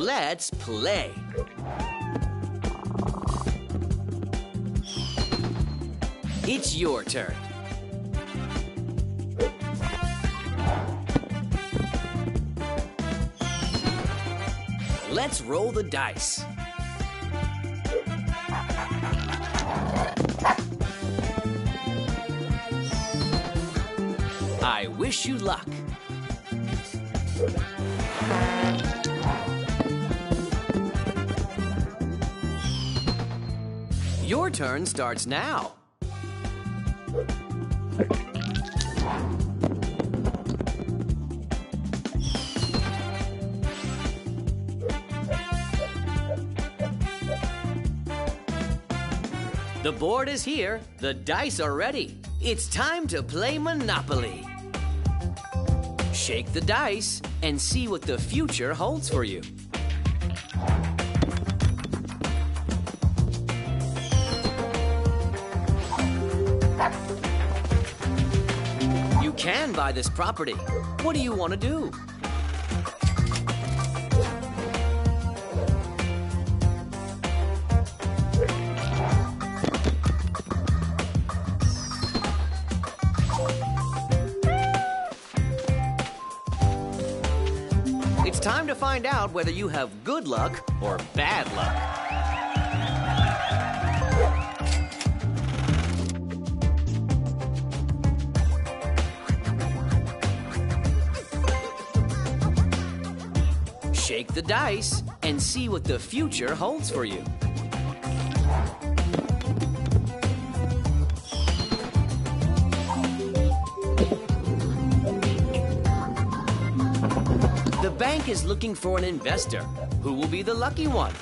Let's play. It's your turn. Let's roll the dice. I wish you luck. Your turn starts now. The board is here, the dice are ready. It's time to play Monopoly. Shake the dice and see what the future holds for you. You can buy this property. What do you want to do? It's time to find out whether you have good luck or bad luck. Shake the dice and see what the future holds for you. The bank is looking for an investor. Who will be the lucky one?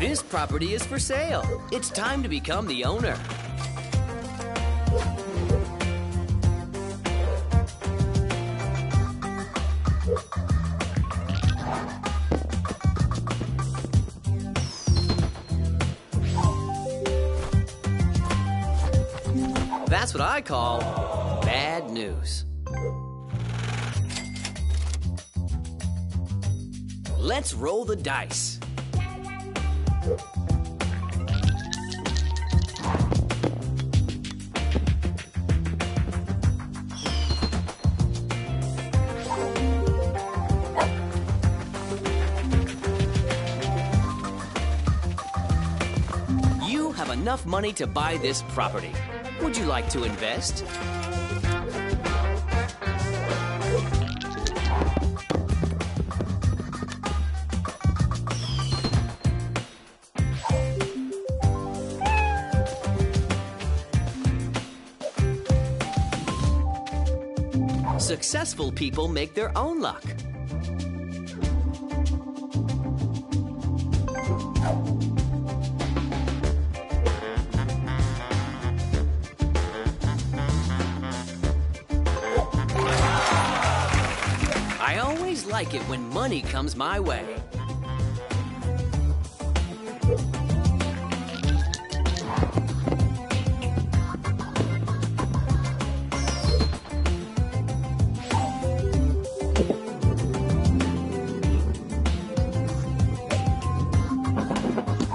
This property is for sale. It's time to become the owner. That's what I call bad news. Let's roll the dice. You have enough money to buy this property. Would you like to invest? Successful people make their own luck. I like it when money comes my way.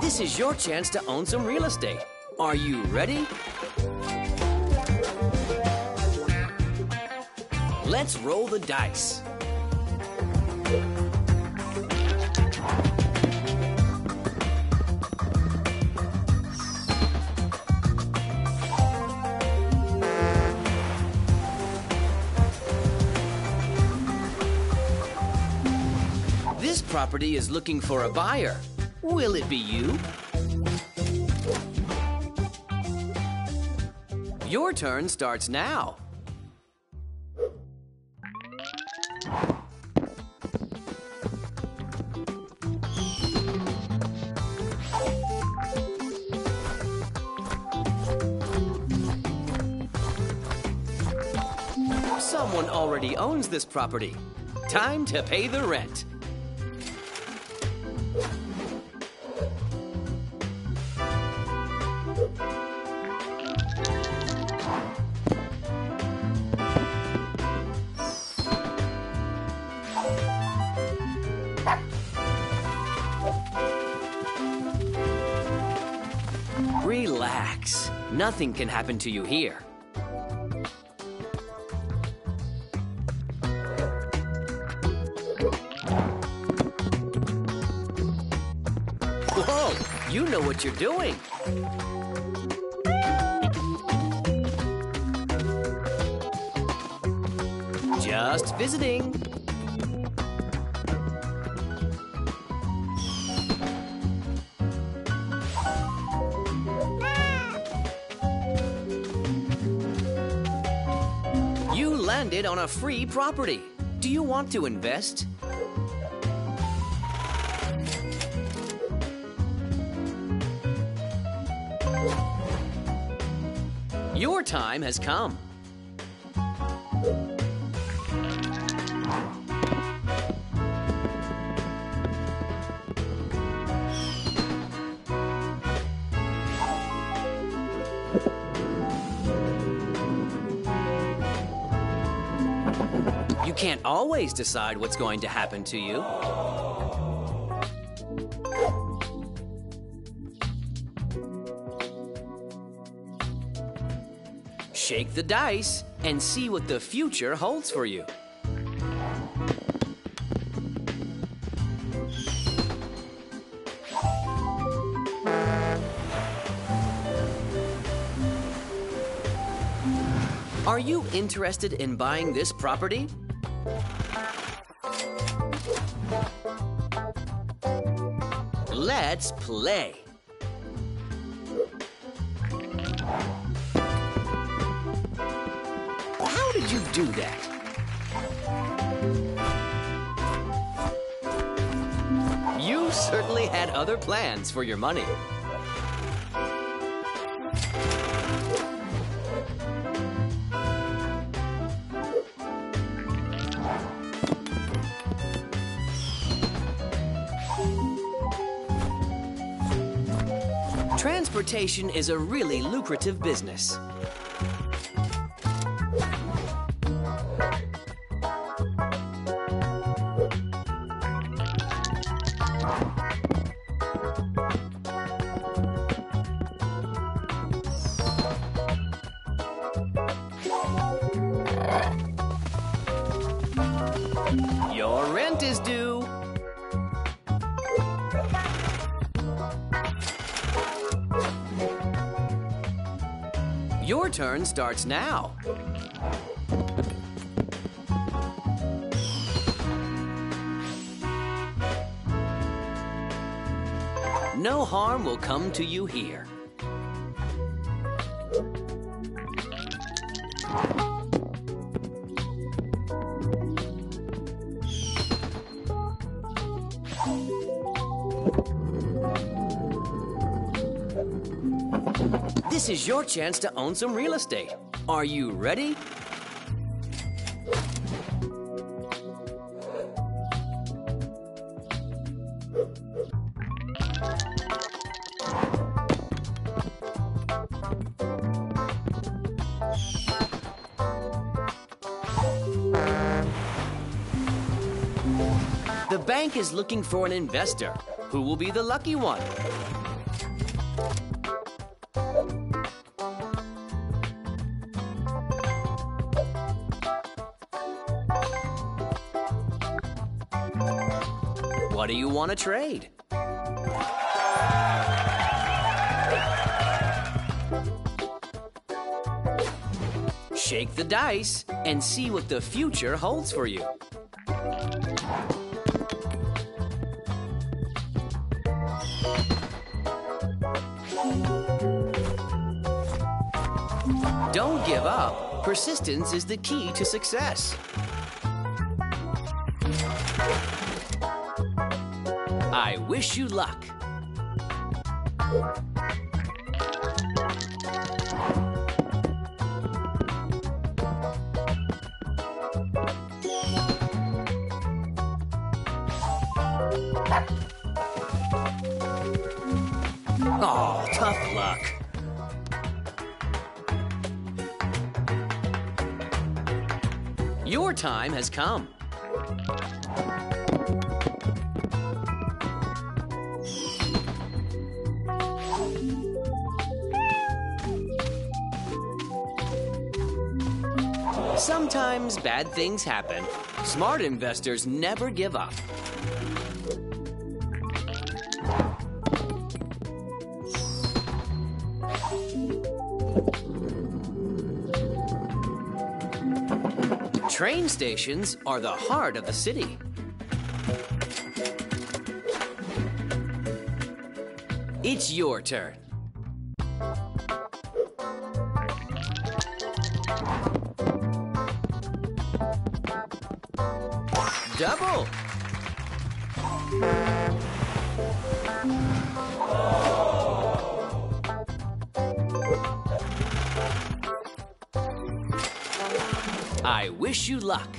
This is your chance to own some real estate. Are you ready? Let's roll the dice. This property is looking for a buyer. Will it be you? Your turn starts now. Someone already owns this property. Time to pay the rent. Relax. Nothing can happen to you here. Whoa! You know what you're doing. Just visiting. Landed on a free property. Do you want to invest? Your time has come. You can't always decide what's going to happen to you. Shake the dice and see what the future holds for you. Are you interested in buying this property? Let's play. How did you do that? You certainly had other plans for your money. Transportation is a really lucrative business. Your rent is due. Your turn starts now. No harm will come to you here. This is your chance to own some real estate. Are you ready? The bank is looking for an investor. Who will be the lucky one? What do you want to trade? Shake the dice and see what the future holds for you. Don't give up. Persistence is the key to success. I wish you luck. Oh, tough luck. Your time has come. Sometimes bad things happen. Smart investors never give up. Train stations are the heart of the city. It's your turn. Double. I wish you luck.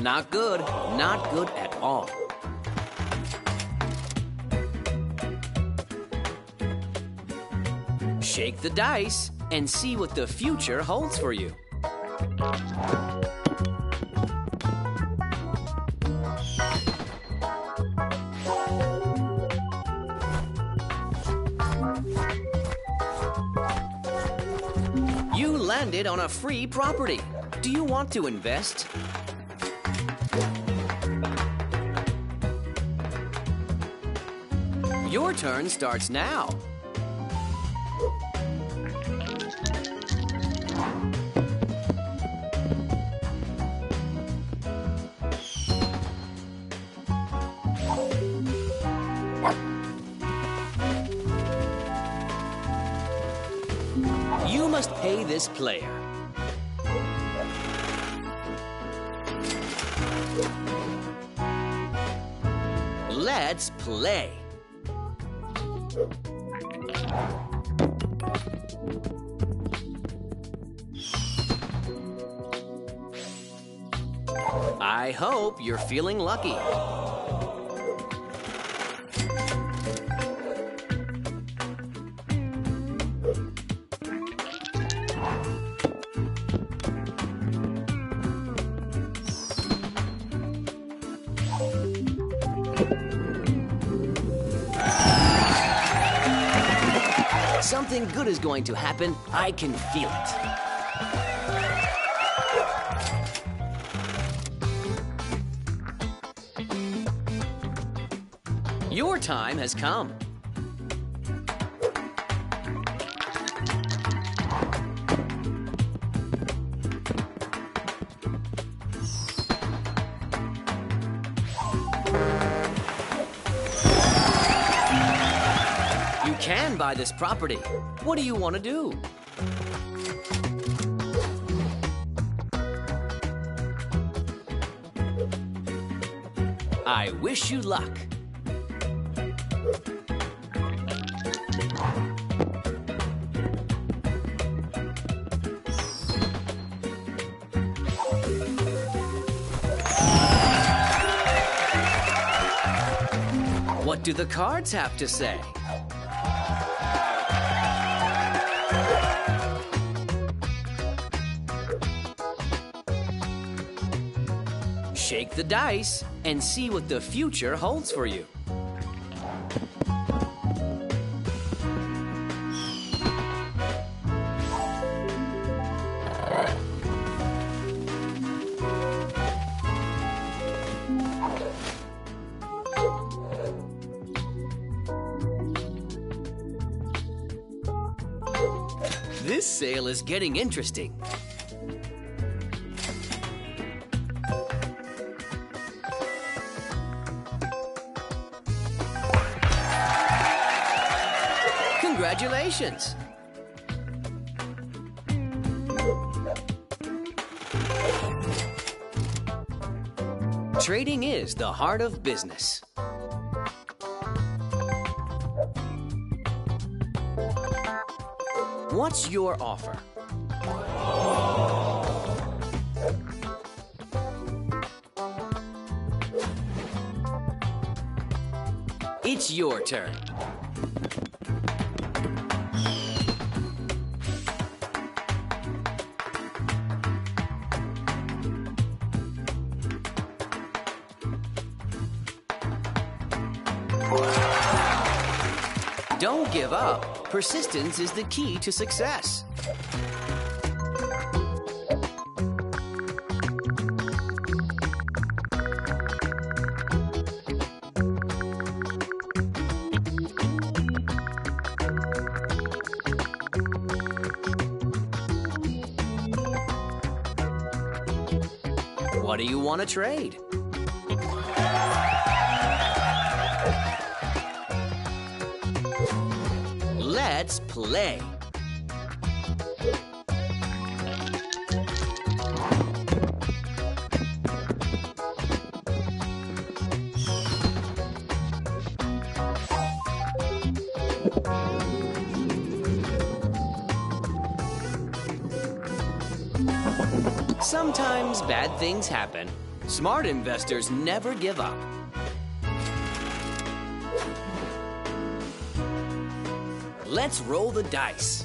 Not good, not good at all. Shake the dice and see what the future holds for you. You landed on a free property. Do you want to invest? Your turn starts now. You must pay this player. Let's play. I hope you're feeling lucky. Something good is going to happen. I can feel it. Your time has come. Can buy this property. What do you want to do? I wish you luck. What do the cards have to say? Shake the dice and see what the future holds for you. This sale is getting interesting. Congratulations! Trading is the heart of business. What's your offer? It's your turn. Don't give up. Persistence is the key to success. What do you want to trade? Let's play. Sometimes bad things happen. Smart investors never give up. Let's roll the dice.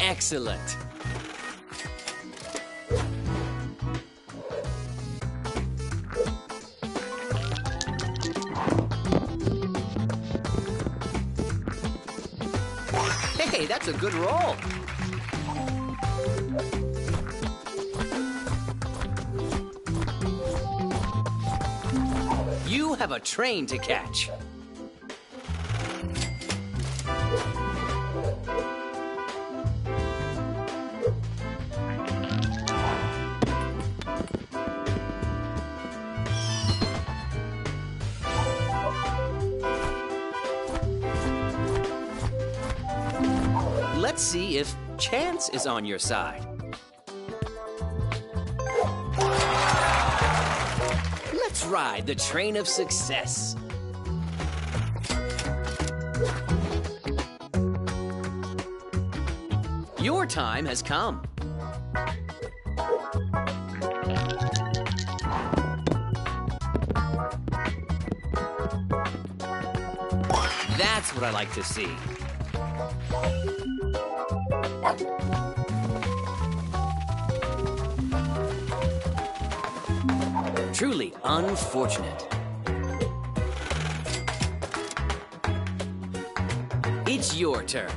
Excellent. Hey, that's a good roll. You have a train to catch. Let's see if chance is on your side. Let's ride the train of success. Your time has come. That's what I like to see. Truly unfortunate. It's your turn.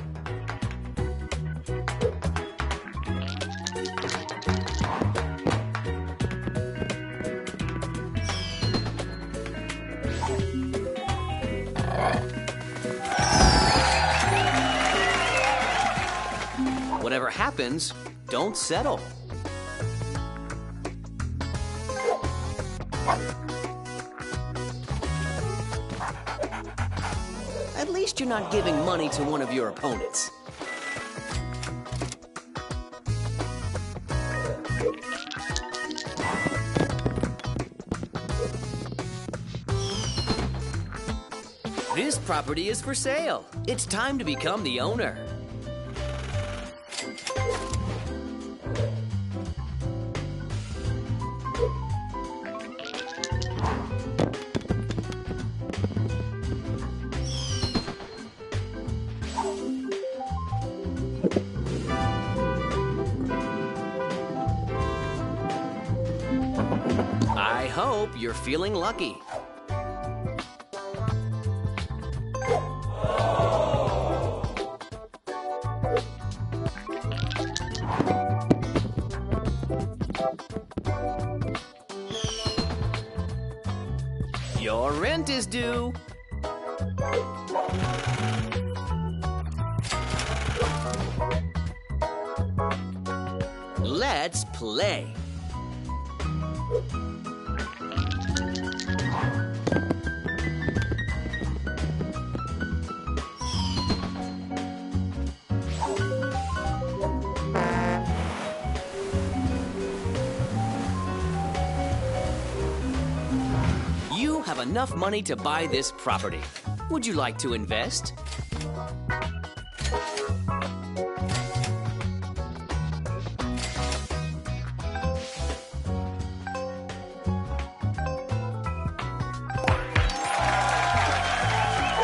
Whatever happens, don't settle. At least you're not giving money to one of your opponents. This property is for sale. It's time to become the owner. I hope you're feeling lucky. Your rent is due. Let's play. have enough money to buy this property. Would you like to invest?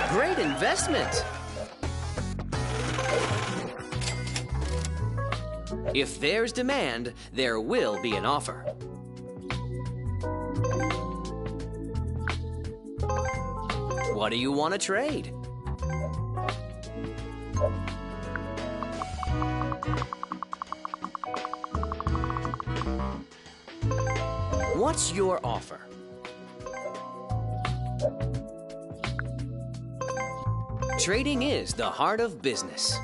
Great investment! If there's demand, there will be an offer. What do you want to trade? What's your offer? Trading is the heart of business.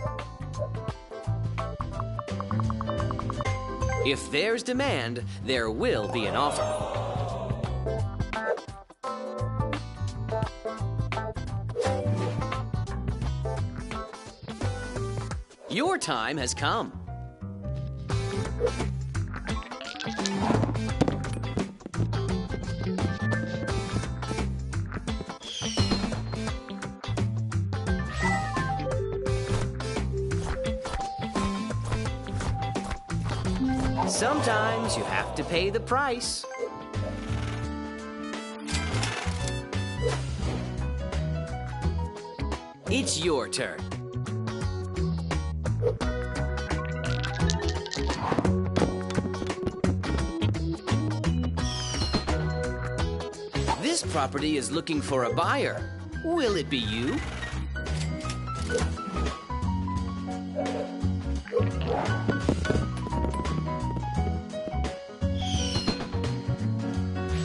If there's demand, there will be an offer. Your time has come. Sometimes you have to pay the price. It's your turn. This property is looking for a buyer. Will it be you?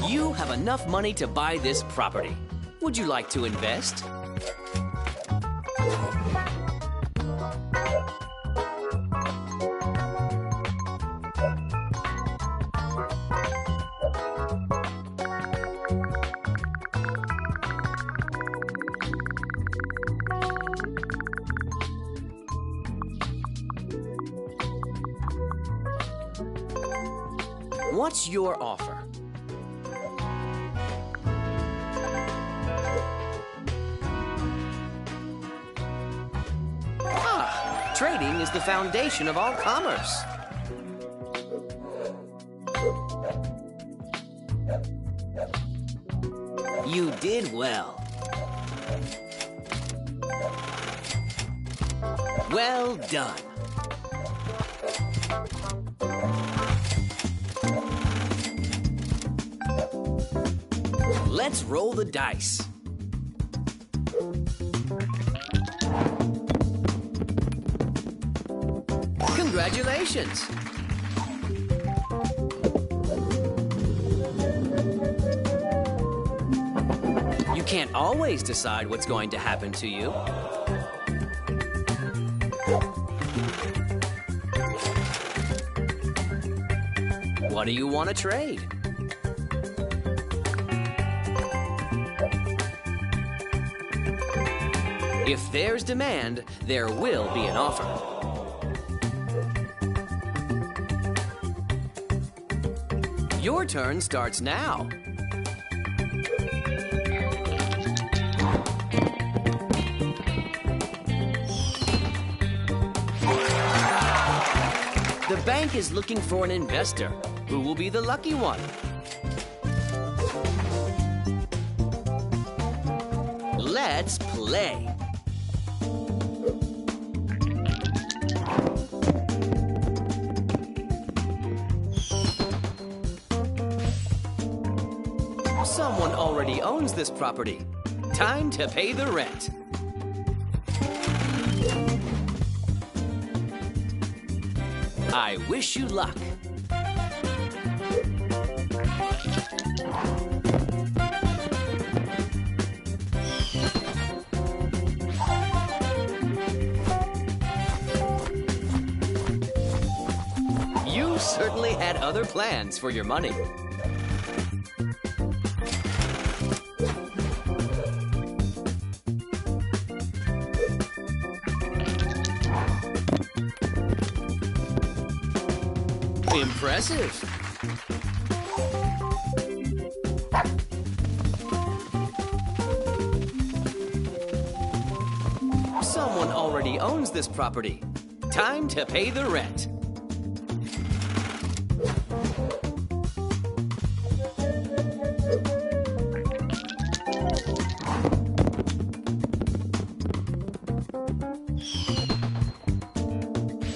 You have enough money to buy this property. Would you like to invest? What's your offer? Trading is the foundation of all commerce. You did well. Well done. Let's roll the dice. Congratulations! You can't always decide what's going to happen to you. What do you want to trade? If there's demand, there will be an offer. Your turn starts now. The bank is looking for an investor. Who will be the lucky one? Let's play. Someone already owns this property. Time to pay the rent. I wish you luck. You certainly had other plans for your money. Impressive. already owns this property. Time to pay the rent.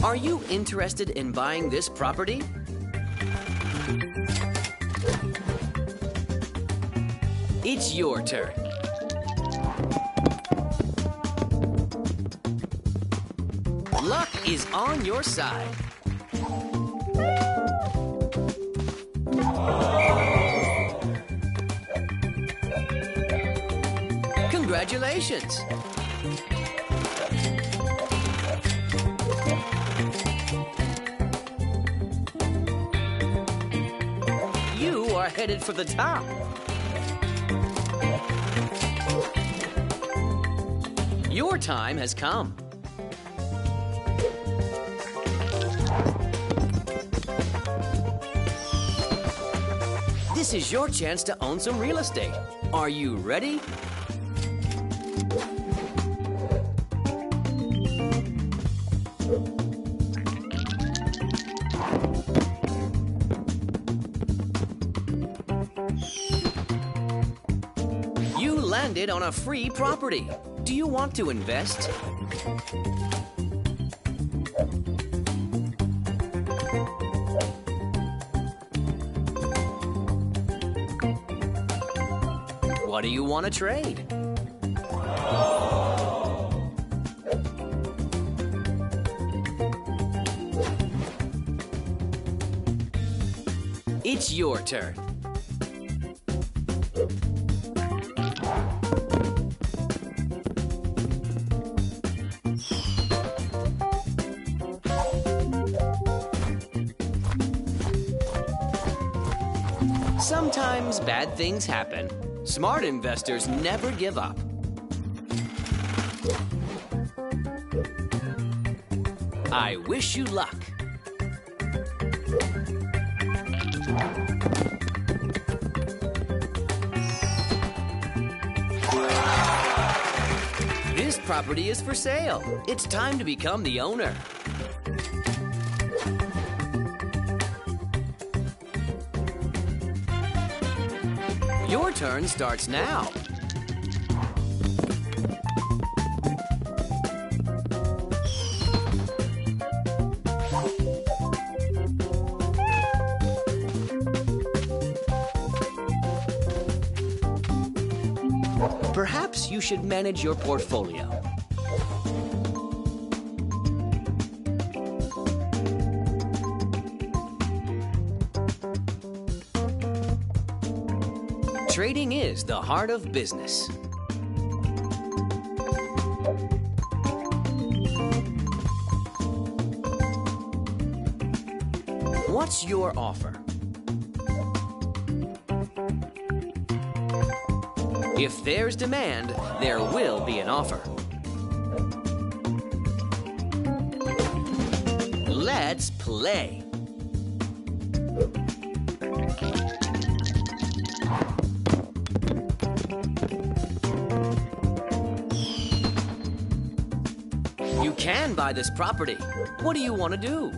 Are you interested in buying this property? It's your turn. Luck is on your side. Congratulations! You are headed for the top. Your time has come. This is your chance to own some real estate. Are you ready? You landed on a free property. Do you want to invest? What do you want to trade? It's your turn. Sometimes bad things happen. Smart investors never give up. I wish you luck. This property is for sale. It's time to become the owner. Your turn starts now. Perhaps you should manage your portfolio. Trading is the heart of business. What's your offer? If there's demand, there will be an offer. Let's play. You can buy this property. What do you want to do?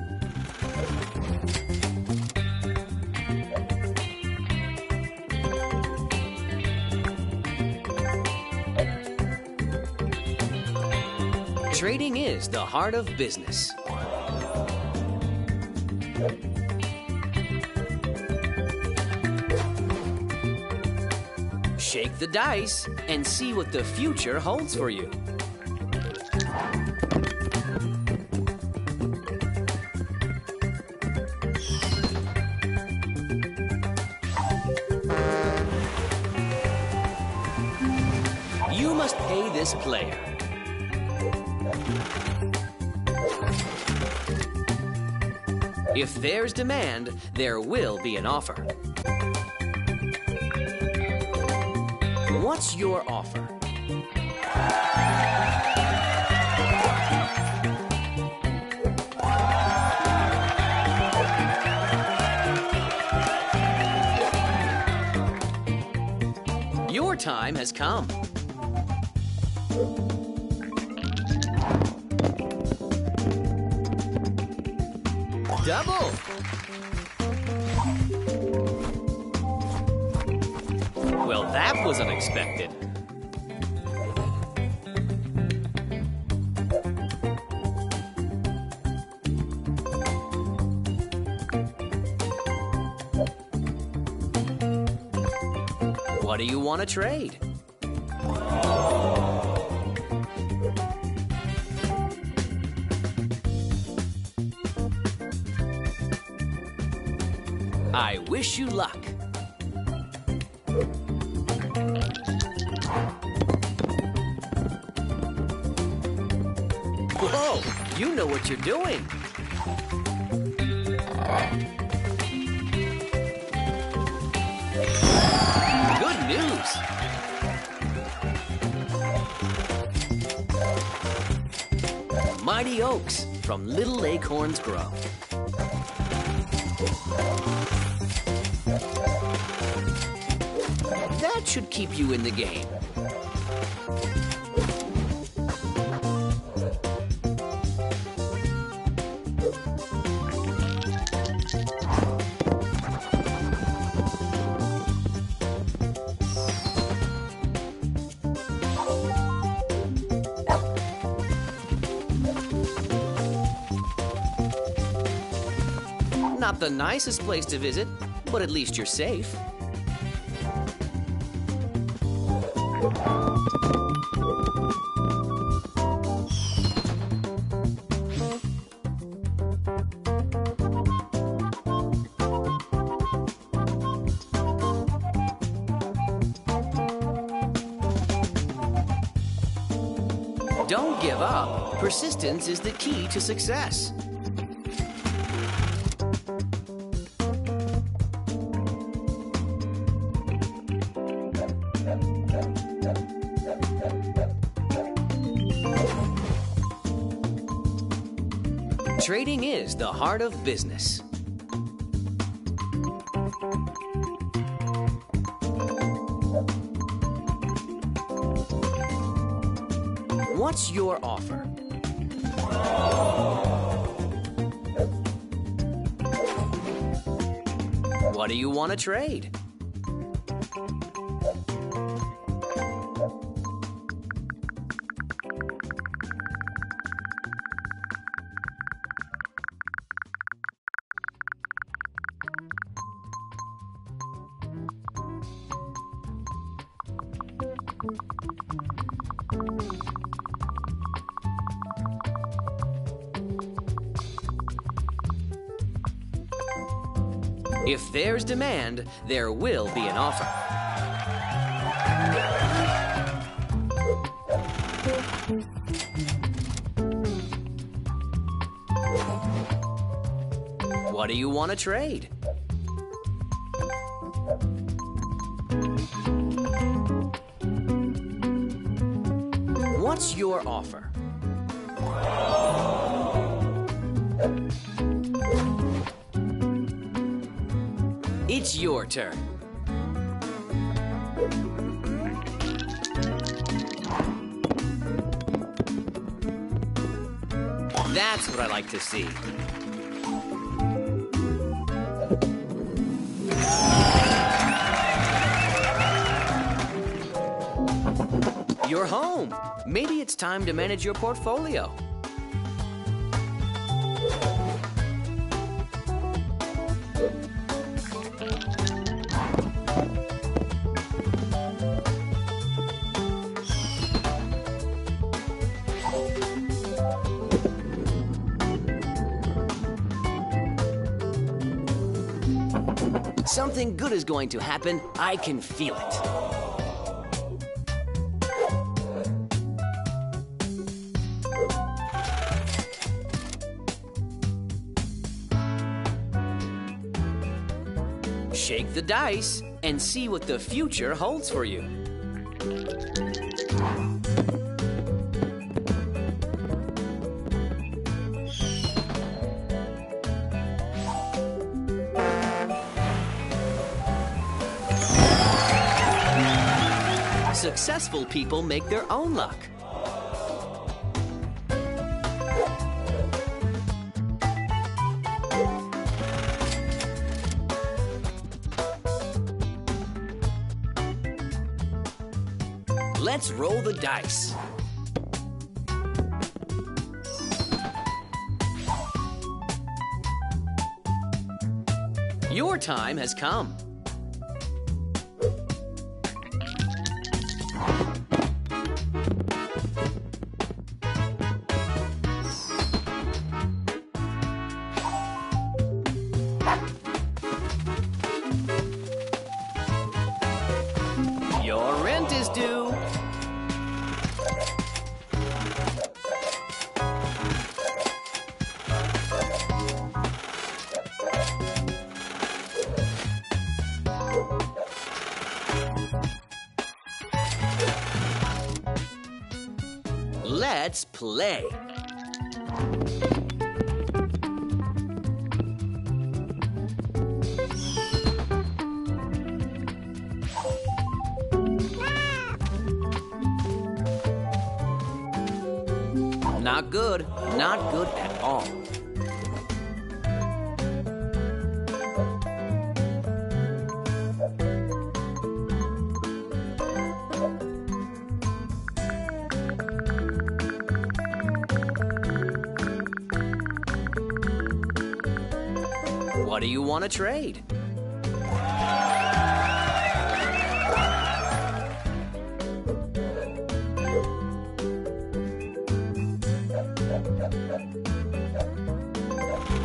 Trading is the heart of business. Shake the dice and see what the future holds for you. You must pay this player. If there's demand, there will be an offer. What's your offer? Your time has come. Double! Well, that was unexpected. What do you want to trade? I wish you luck. Whoa, you know what you're doing. Good news. Mighty oaks from little acorns grow. That should keep you in the game. Not the nicest place to visit, but at least you're safe. Don't give up. Persistence is the key to success. Trading is the heart of business. What's your offer? What do you want to trade? If there's demand, there will be an offer. What do you want to trade? What's your offer? It's your turn. That's what I like to see. You're home. Maybe it's time to manage your portfolio. Something good is going to happen. I can feel it. Shake the dice and see what the future holds for you. Successful people make their own luck. Let's roll the dice. Your time has come. Your rent is due. Let's play. Not good. Not good at all. What do you want to trade?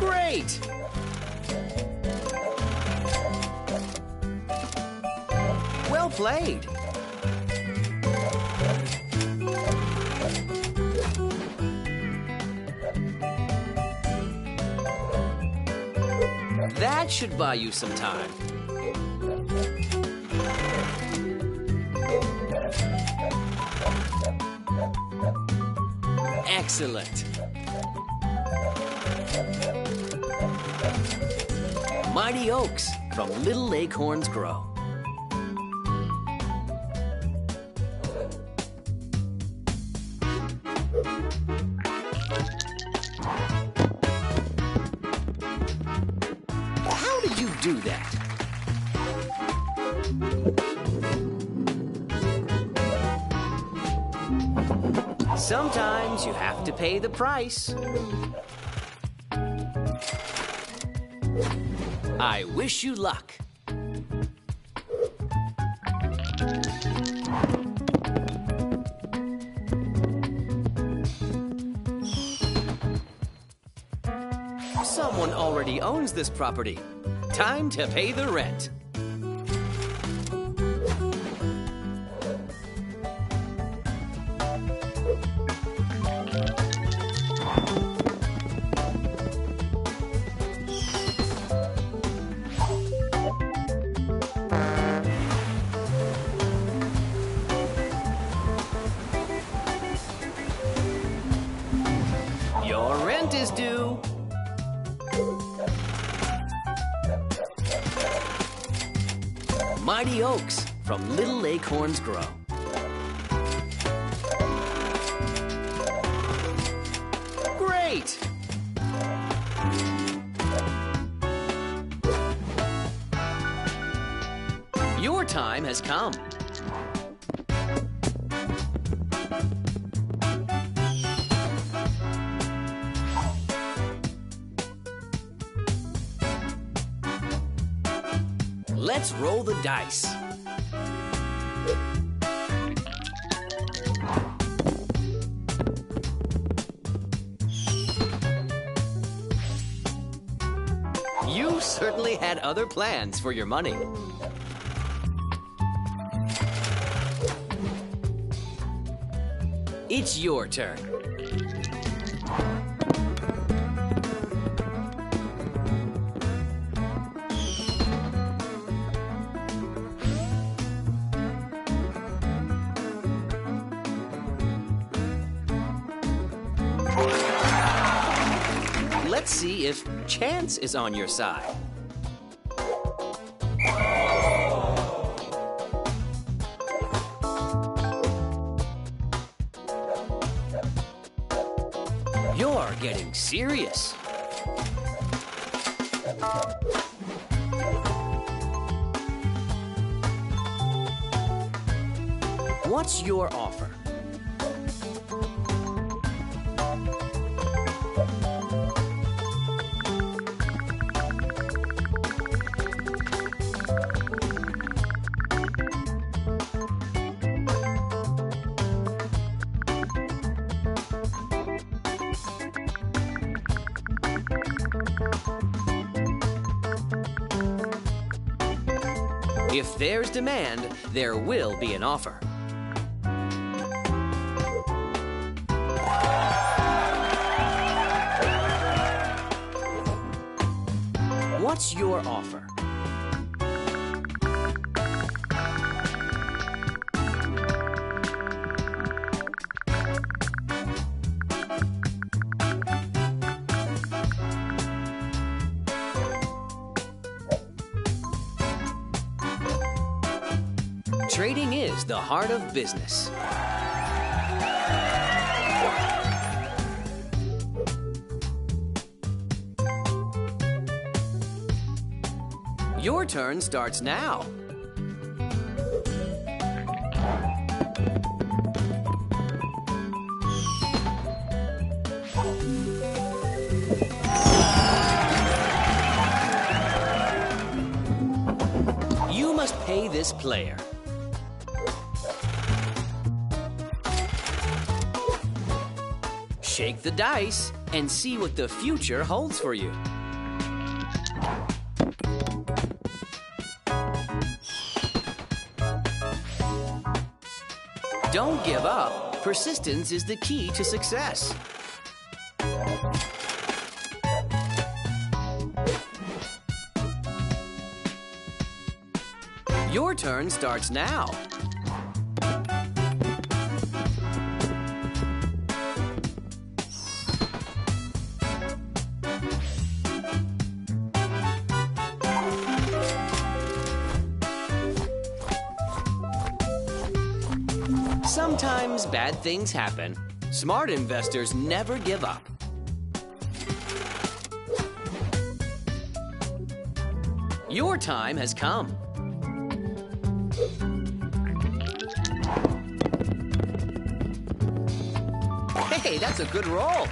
Great! Well played! That should buy you some time. Excellent. Mighty oaks from little acorns grow. How did you do that? Sometimes you have to pay the price. I wish you luck. Someone already owns this property. Time to pay the rent. Is due. Mighty oaks from little acorns grow. Great! Your time has come. Let's roll the dice. You certainly had other plans for your money. It's your turn. Let's see if chance is on your side. You're getting serious. What What's your offer? If there's demand, there will be an offer. What's your offer? Trading is the heart of business. Your turn starts now. You must pay this player. Shake the dice and see what the future holds for you. Don't give up. Persistence is the key to success. Your turn starts now. Sometimes bad things happen. Smart investors never give up. Your time has come. Hey, that's a good roll.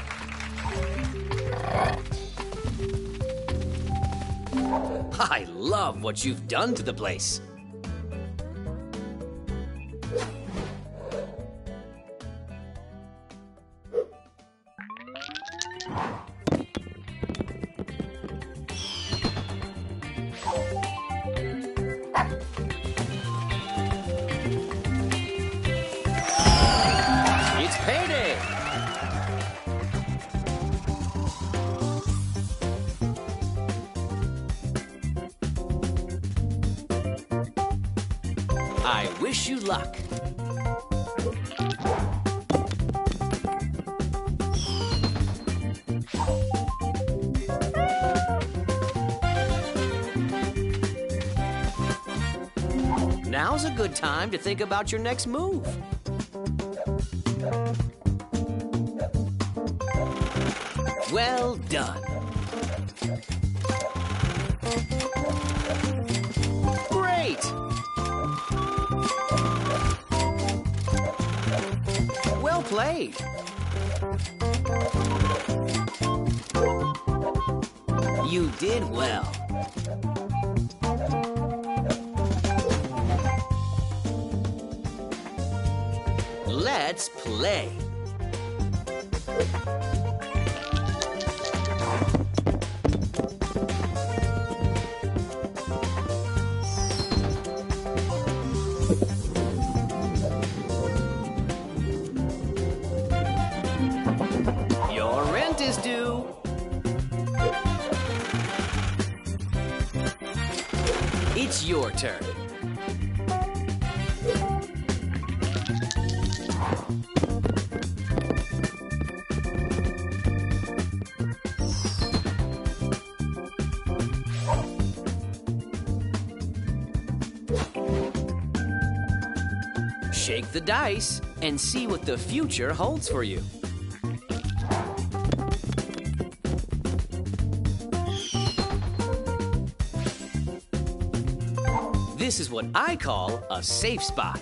I love what you've done to the place. I wish you luck. Now's a good time to think about your next move. Well done. Great! Well played. You did well. Let's play. Your rent is due. It's your turn. Shake the dice and see what the future holds for you. This is what I call a safe spot.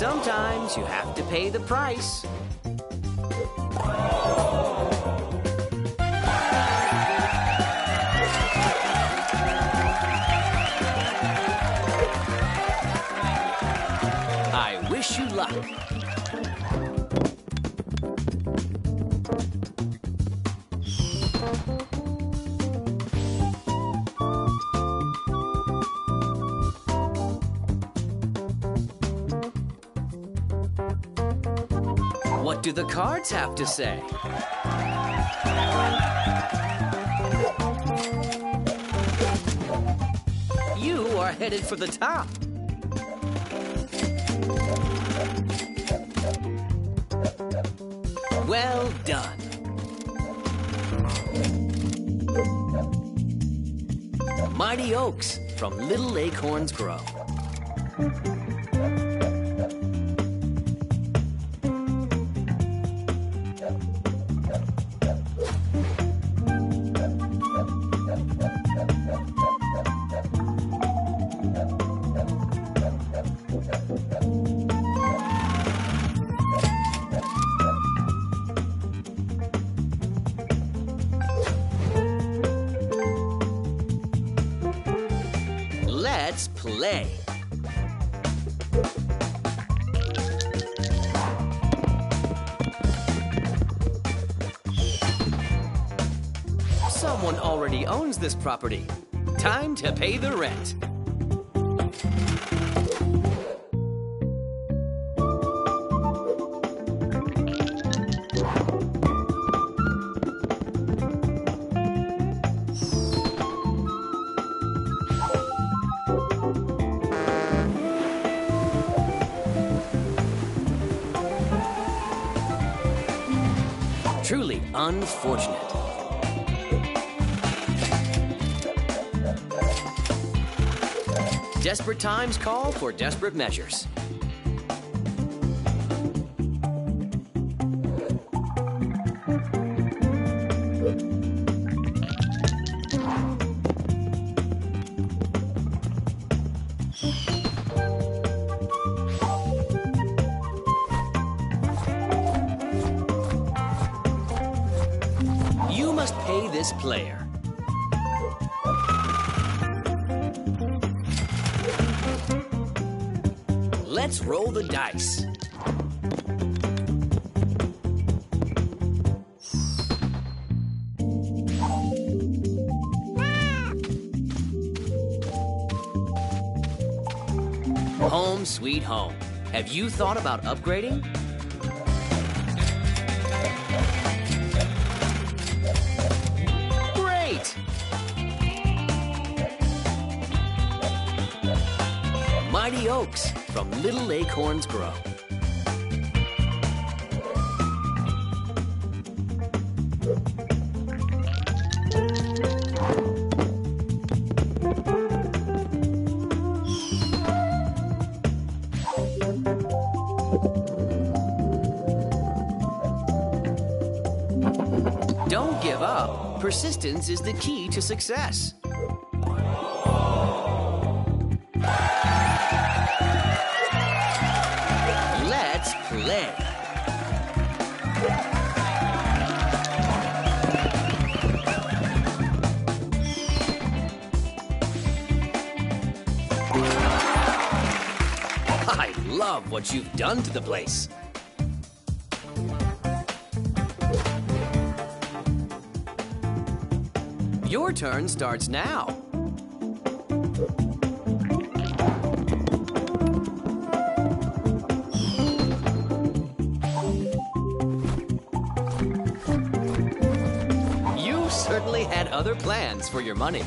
sometimes you have to pay the price. I wish you luck. What do the cards have to say? You are headed for the top. Well done. Mighty oaks from Little Acorns Grow. Let's play. Someone already owns this property. Time to pay the rent. Truly unfortunate. Desperate times call for desperate measures. You must pay this player. Let's roll the dice. Home sweet home. Have you thought about upgrading? Mighty oaks from Little Acorns Grow. Don't give up. Persistence is the key to success. Let's play. I love what you've done to the place. Your turn starts now. Certainly had other plans for your money.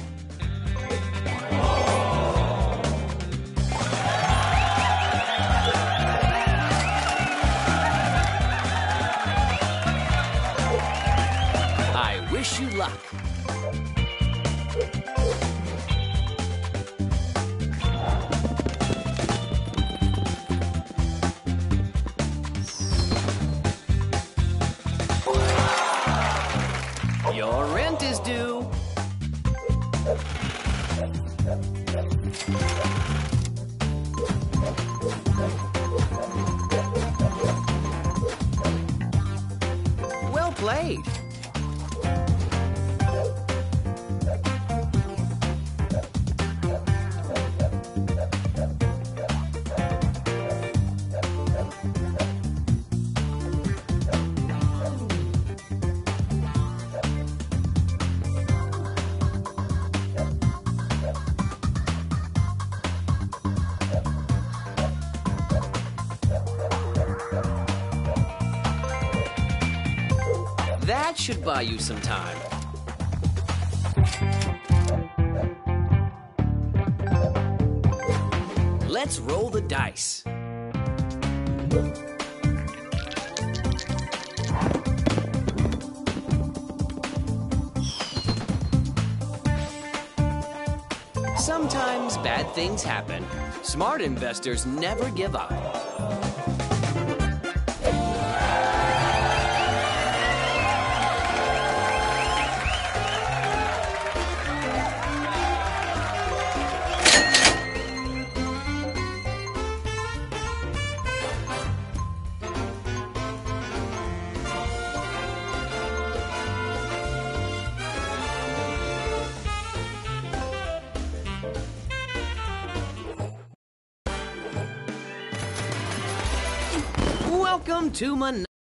I wish you luck. Your rent is due. should buy you some time. Let's roll the dice. Sometimes bad things happen. Smart investors never give up. Welcome to Monopoly.